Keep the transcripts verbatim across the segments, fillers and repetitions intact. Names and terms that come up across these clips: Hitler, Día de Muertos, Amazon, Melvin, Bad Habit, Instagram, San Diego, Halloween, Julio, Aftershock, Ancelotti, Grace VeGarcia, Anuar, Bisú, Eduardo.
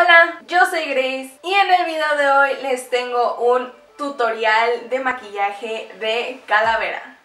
Hola, yo soy Grace y en el video de hoy les tengo un tutorial de maquillaje de calavera.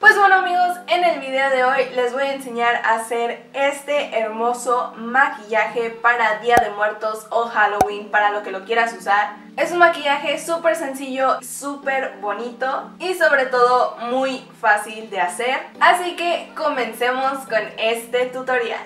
Pues bueno amigos, en el video de hoy les voy a enseñar a hacer este hermoso maquillaje para Día de Muertos o Halloween, para lo que lo quieras usar. Es un maquillaje súper sencillo, súper bonito y sobre todo muy fácil de hacer. Así que comencemos con este tutorial.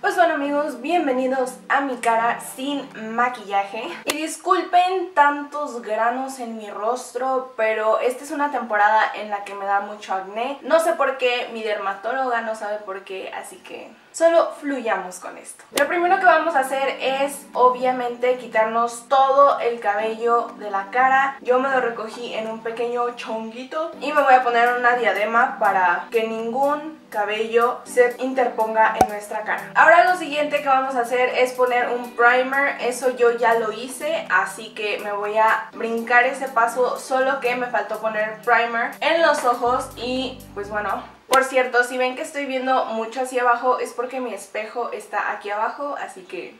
Pues bueno amigos, bienvenidos a mi cara sin maquillaje. Y disculpen tantos granos en mi rostro, pero esta es una temporada en la que me da mucho acné. No sé por qué, mi dermatóloga no sabe por qué, así que solo fluyamos con esto. Lo primero que vamos a hacer es obviamente quitarnos todo el cabello de la cara. Yo me lo recogí en un pequeño chonguito y me voy a poner una diadema para que ningún cabello se interponga en nuestra cara. Ahora lo siguiente que vamos a hacer es poner un primer. Eso yo ya lo hice, así que me voy a brincar ese paso, solo que me faltó poner primer en los ojos. Y pues bueno, por cierto, si ven que estoy viendo mucho hacia abajo es porque mi espejo está aquí abajo, así que...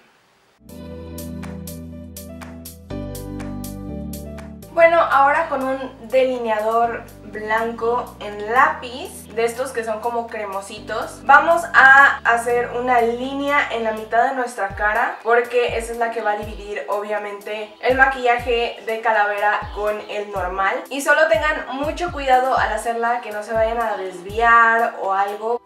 Bueno, ahora con un delineador blanco en lápiz, de estos que son como cremositos, vamos a hacer una línea en la mitad de nuestra cara, porque esa es la que va a dividir obviamente el maquillaje de calavera con el normal. Y solo tengan mucho cuidado al hacerla, que no se vayan a desviar o algo.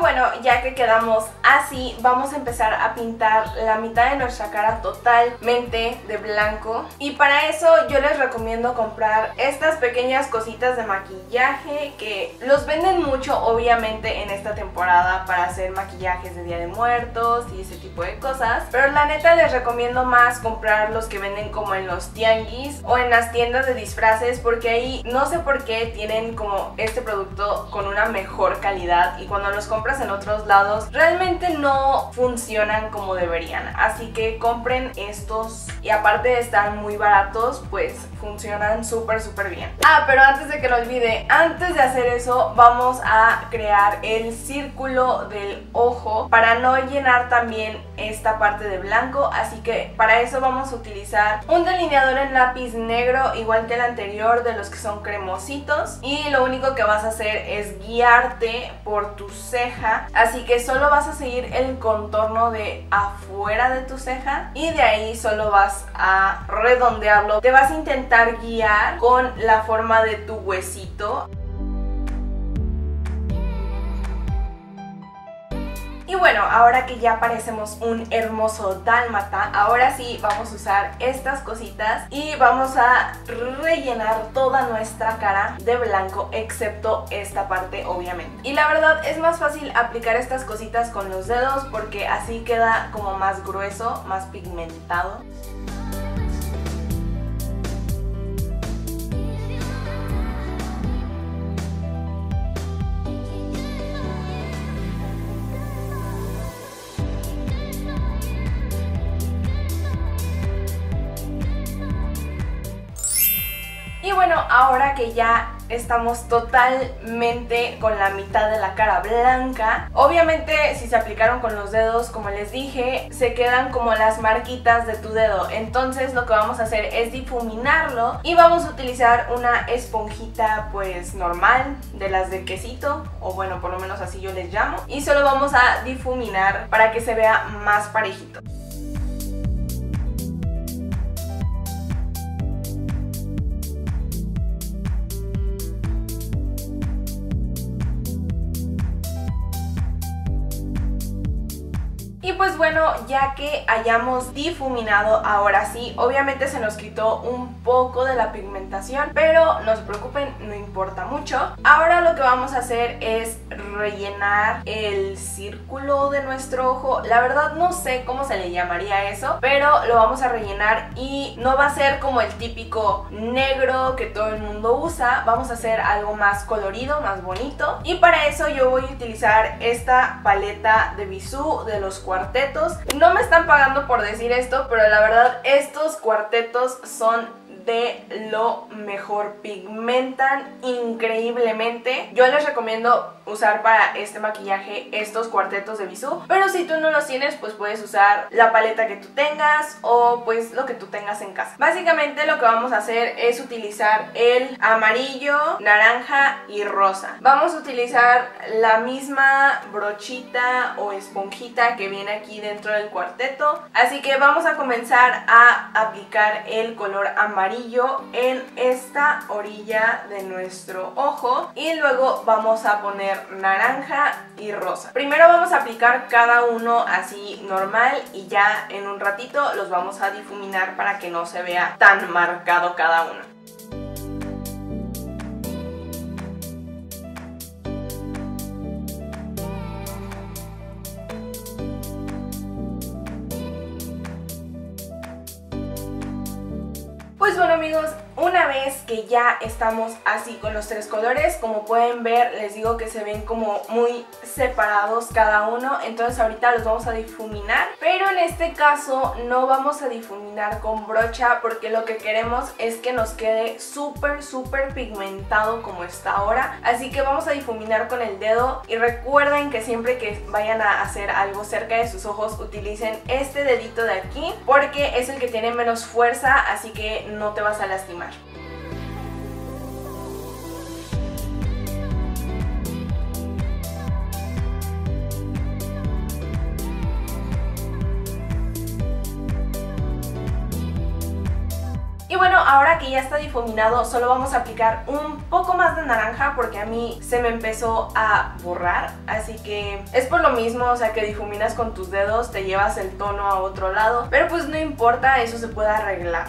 Bueno, ya que quedamos así, vamos a empezar a pintar la mitad de nuestra cara totalmente de blanco. Y para eso yo les recomiendo comprar estas pequeñas cositas de maquillaje que los venden mucho obviamente en esta temporada para hacer maquillajes de Día de Muertos y ese tipo de cosas. Pero la neta les recomiendo más comprar los que venden como en los tianguis o en las tiendas de disfraces, porque ahí no sé por qué tienen como este producto con una mejor calidad y cuando los compras en otros lados realmente no funcionan como deberían. Así que compren estos y aparte de estar muy baratos, pues funcionan súper súper bien. Ah, pero antes de que lo olvide, antes de hacer eso vamos a crear el círculo del ojo para no llenar también esta parte de blanco. Así que para eso vamos a utilizar un delineador en lápiz negro igual que el anterior, de los que son cremositos, y lo único que vas a hacer es guiarte por tu ceja, así que solo vas a seguir el contorno de afuera de tu ceja y de ahí solo vas a redondearlo. Te vas a intentar guiar con la forma de tu huesito. Y bueno, ahora que ya parecemos un hermoso dálmata, ahora sí vamos a usar estas cositas y vamos a rellenar toda nuestra cara de blanco, excepto esta parte obviamente. Y la verdad es más fácil aplicar estas cositas con los dedos, porque así queda como más grueso, más pigmentado. Y bueno, ahora que ya estamos totalmente con la mitad de la cara blanca, obviamente si se aplicaron con los dedos, como les dije, se quedan como las marquitas de tu dedo. Entonces lo que vamos a hacer es difuminarlo y vamos a utilizar una esponjita pues normal, de las de quesito, o bueno, por lo menos así yo les llamo, y solo vamos a difuminar para que se vea más parejito. Y pues bueno, ya que hayamos difuminado ahora sí, obviamente se nos quitó un poco de la pigmentación, pero no se preocupen, no importa mucho. Ahora lo que vamos a hacer es rellenar el círculo de nuestro ojo. La verdad no sé cómo se le llamaría eso, pero lo vamos a rellenar y no va a ser como el típico negro que todo el mundo usa. Vamos a hacer algo más colorido, más bonito. Y para eso yo voy a utilizar esta paleta de Bisú de los cuartetos. No me están pagando por decir esto, pero la verdad estos cuartetos son de lo mejor, pigmentan increíblemente. Yo les recomiendo usar para este maquillaje estos cuartetos de Bisú, pero si tú no los tienes, pues puedes usar la paleta que tú tengas o pues lo que tú tengas en casa. Básicamente lo que vamos a hacer es utilizar el amarillo, naranja y rosa. Vamos a utilizar la misma brochita o esponjita que viene aquí dentro del cuarteto, así que vamos a comenzar a aplicar el color amarillo en esta orilla de nuestro ojo y luego vamos a poner naranja y rosa. Primero vamos a aplicar cada uno así normal y ya en un ratito los vamos a difuminar para que no se vea tan marcado cada uno. Pues bueno amigos, una vez que ya estamos así con los tres colores, como pueden ver, les digo que se ven como muy separados cada uno, entonces ahorita los vamos a difuminar, pero en este caso no vamos a difuminar con brocha porque lo que queremos es que nos quede súper súper pigmentado como está ahora, así que vamos a difuminar con el dedo. Y recuerden que siempre que vayan a hacer algo cerca de sus ojos utilicen este dedito de aquí porque es el que tiene menos fuerza, así que no te vas a lastimar. Y bueno, ahora que ya está difuminado, solo vamos a aplicar un poco más de naranja porque a mí se me empezó a borrar, así que es por lo mismo, o sea que difuminas con tus dedos, te llevas el tono a otro lado, pero pues no importa, eso se puede arreglar.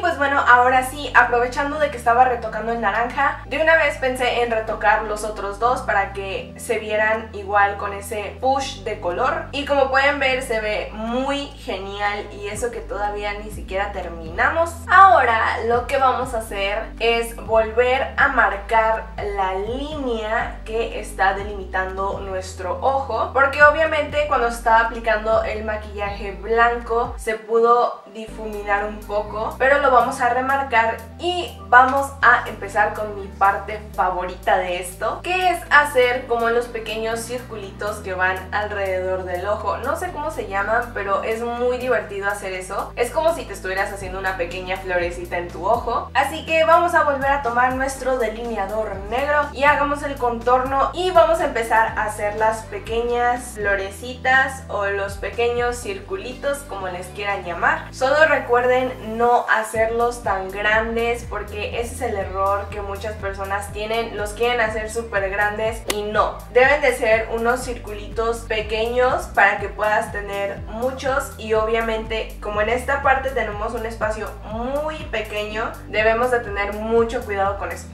Pues bueno, ahora sí, aprovechando de que estaba retocando el naranja, de una vez pensé en retocar los otros dos para que se vieran igual con ese push de color. Y como pueden ver, se ve muy genial y eso que todavía ni siquiera terminamos. Ahora lo que vamos a hacer es volver a marcar la línea que está delimitando nuestro ojo, porque obviamente cuando estaba aplicando el maquillaje blanco se pudo difuminar un poco, pero lo vamos a remarcar y vamos a empezar con mi parte favorita de esto, que es hacer como los pequeños circulitos que van alrededor del ojo. No sé cómo se llaman, pero es muy divertido hacer eso. Es como si te estuvieras haciendo una pequeña florecita en tu ojo. Así que vamos a volver a tomar nuestro delineador negro y hagamos el contorno y vamos a empezar a hacer las pequeñas florecitas o los pequeños circulitos, como les quieran llamar. Solo recuerden no hacerlos tan grandes porque ese es el error que muchas personas tienen, los quieren hacer súper grandes y no, deben de ser unos circulitos pequeños para que puedas tener muchos. Y obviamente como en esta parte tenemos un espacio muy pequeño, debemos de tener mucho cuidado con esto.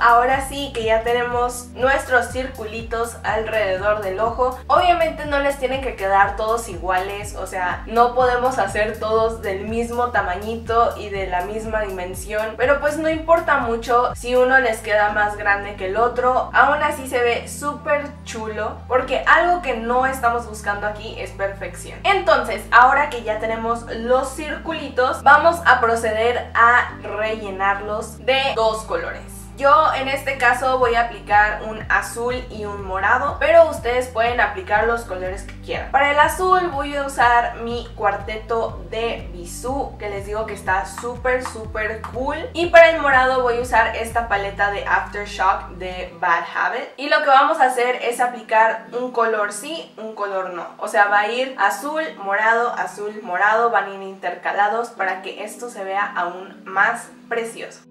Ahora sí que ya tenemos nuestros circulitos alrededor del ojo. Obviamente no les tienen que quedar todos iguales, o sea, no podemos hacer todos del mismo tamañito y de la misma dimensión, pero pues no importa mucho si uno les queda más grande que el otro, aún así se ve súper chulo porque algo que no estamos buscando aquí es perfección. Entonces, ahora que ya tenemos los circulitos, vamos a proceder a rellenarlos de dos colores. Yo en este caso voy a aplicar un azul y un morado, pero ustedes pueden aplicar los colores que quieran. Para el azul voy a usar mi cuarteto de Bisú, que les digo que está súper súper cool. Y para el morado voy a usar esta paleta de Aftershock de Bad Habit. Y lo que vamos a hacer es aplicar un color sí, un color no. O sea, va a ir azul, morado, azul, morado, van a ir intercalados para que esto se vea aún más precioso.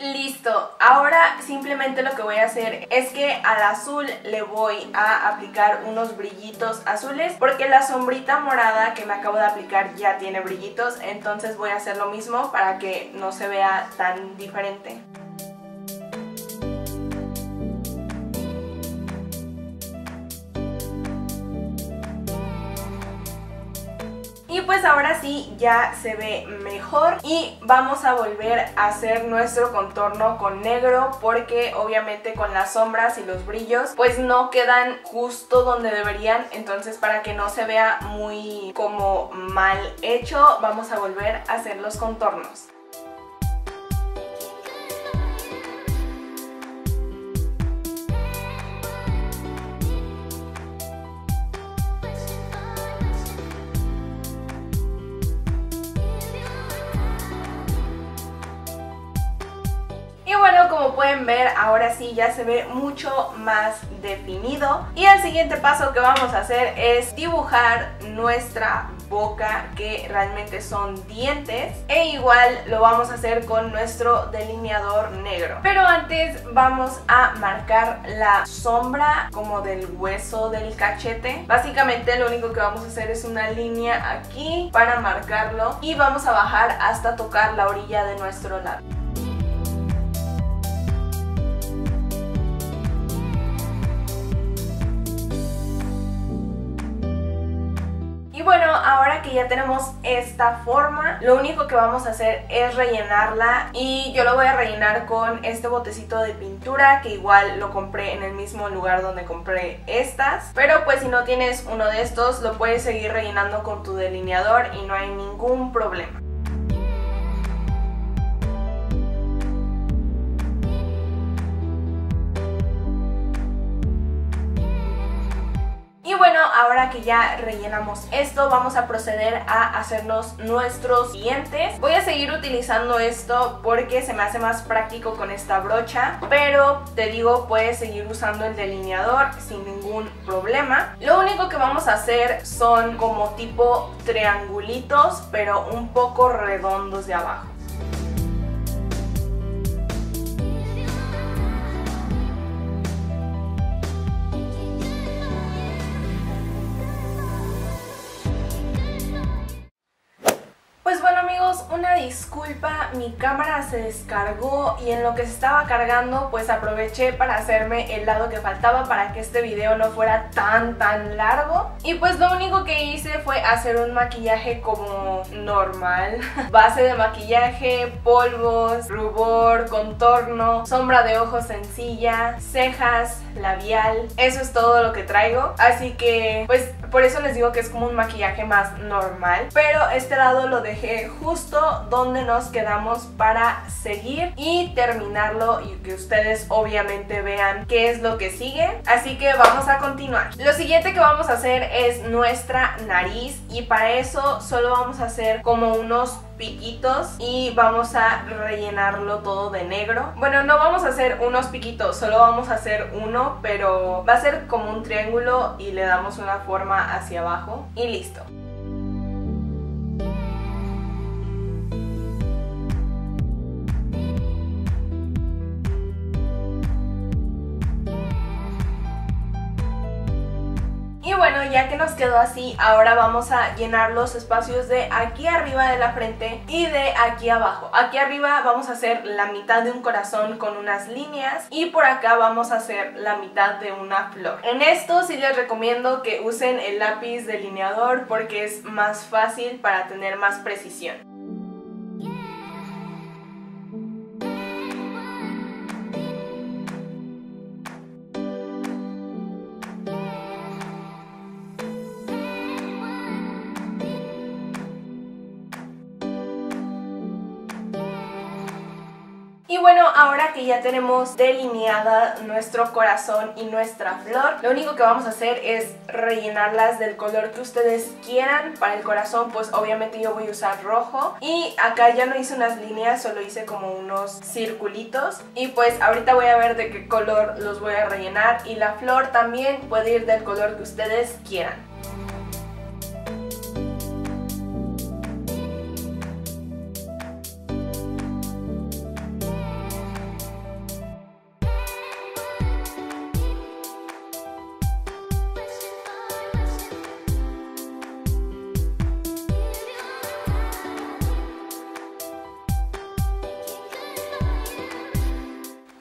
Listo, ahora simplemente lo que voy a hacer es que al azul le voy a aplicar unos brillitos azules, porque la sombrita morada que me acabo de aplicar ya tiene brillitos, entonces voy a hacer lo mismo para que no se vea tan diferente. Y pues ahora sí ya se ve mejor y vamos a volver a hacer nuestro contorno con negro, porque obviamente con las sombras y los brillos pues no quedan justo donde deberían, entonces para que no se vea muy como mal hecho vamos a volver a hacer los contornos. Bueno, como pueden ver, ahora sí ya se ve mucho más definido. Y el siguiente paso que vamos a hacer es dibujar nuestra boca, que realmente son dientes, e igual lo vamos a hacer con nuestro delineador negro. Pero antes vamos a marcar la sombra como del hueso del cachete. Básicamente lo único que vamos a hacer es una línea aquí para marcarlo y vamos a bajar hasta tocar la orilla de nuestro labio. Y bueno, ahora que ya tenemos esta forma, lo único que vamos a hacer es rellenarla, y yo lo voy a rellenar con este botecito de pintura que igual lo compré en el mismo lugar donde compré estas, pero pues si no tienes uno de estos lo puedes seguir rellenando con tu delineador y no hay ningún problema. Ahora que ya rellenamos esto, vamos a proceder a hacernos nuestros dientes. Voy a seguir utilizando esto porque se me hace más práctico con esta brocha, pero te digo, puedes seguir usando el delineador sin ningún problema. Lo único que vamos a hacer son como tipo triangulitos, pero un poco redondos de abajo. Una disculpa, mi cámara se descargó y en lo que se estaba cargando pues aproveché para hacerme el lado que faltaba para que este video no fuera tan tan largo, y pues lo único que hice fue hacer un maquillaje como normal, base de maquillaje, polvos, rubor, contorno, sombra de ojos sencilla, cejas, labial. Eso es todo lo que traigo, así que pues por eso les digo que es como un maquillaje más normal, pero este lado lo dejé justo donde nos quedamos para seguir y terminarlo y que ustedes obviamente vean qué es lo que sigue, así que vamos a continuar. Lo siguiente que vamos a hacer es nuestra nariz, y para eso solo vamos a hacer como unos piquitos y vamos a rellenarlo todo de negro. Bueno, no vamos a hacer unos piquitos, solo vamos a hacer uno, pero va a ser como un triángulo y le damos una forma hacia abajo y listo. Y bueno, ya que nos quedó así, ahora vamos a llenar los espacios de aquí arriba de la frente y de aquí abajo. Aquí arriba vamos a hacer la mitad de un corazón con unas líneas, y por acá vamos a hacer la mitad de una flor. En esto sí les recomiendo que usen el lápiz delineador porque es más fácil para tener más precisión. bueno, ahora que ya tenemos delineada nuestro corazón y nuestra flor, lo único que vamos a hacer es rellenarlas del color que ustedes quieran. Para el corazón, pues obviamente yo voy a usar rojo, y acá ya no hice unas líneas, solo hice como unos circulitos, y pues ahorita voy a ver de qué color los voy a rellenar. Y la flor también puede ir del color que ustedes quieran.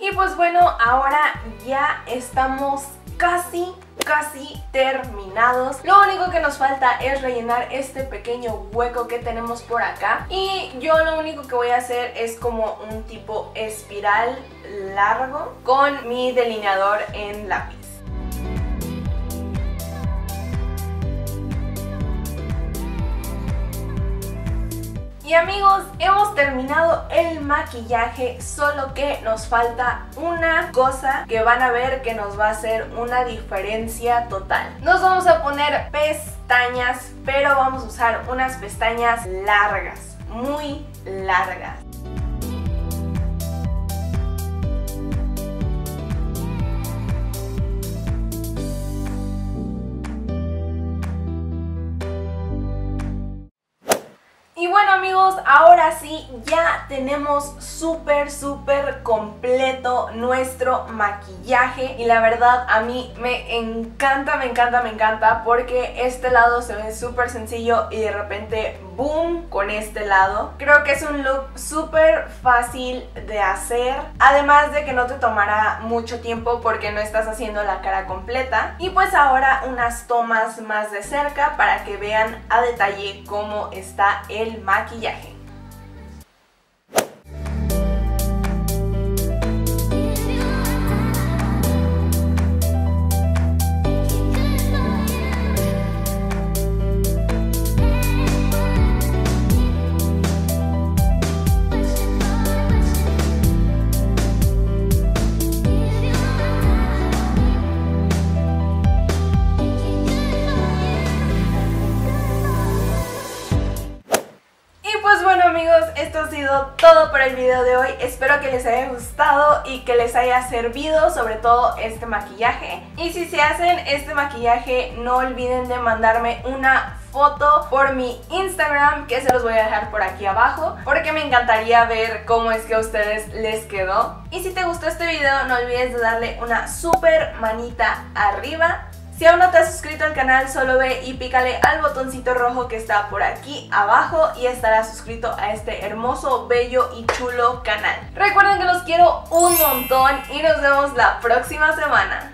Y pues bueno, ahora ya estamos casi, casi terminados. Lo único que nos falta es rellenar este pequeño hueco que tenemos por acá. Y yo lo único que voy a hacer es como un tipo espiral largo con mi delineador en lápiz. Y amigos, hemos terminado el maquillaje, solo que nos falta una cosa que van a ver que nos va a hacer una diferencia total. Nos vamos a poner pestañas, pero vamos a usar unas pestañas largas, muy largas. Y bueno amigos, ahora sí ya tenemos súper súper completo nuestro maquillaje, y la verdad a mí me encanta, me encanta, me encanta, porque este lado se ve súper sencillo y de repente boom con este lado. Creo que es un look súper fácil de hacer, además de que no te tomará mucho tiempo porque no estás haciendo la cara completa. Y pues ahora unas tomas más de cerca para que vean a detalle cómo está el maquillaje. Esto ha sido todo por el video de hoy. Espero que les haya gustado y que les haya servido sobre todo este maquillaje. Y si se hacen este maquillaje, no olviden de mandarme una foto por mi Instagram, que se los voy a dejar por aquí abajo, porque me encantaría ver cómo es que a ustedes les quedó. Y si te gustó este video, no olvides de darle una super manita arriba. Si aún no te has suscrito al canal, solo ve y pícale al botoncito rojo que está por aquí abajo y estarás suscrito a este hermoso, bello y chulo canal. Recuerden que los quiero un montón y nos vemos la próxima semana.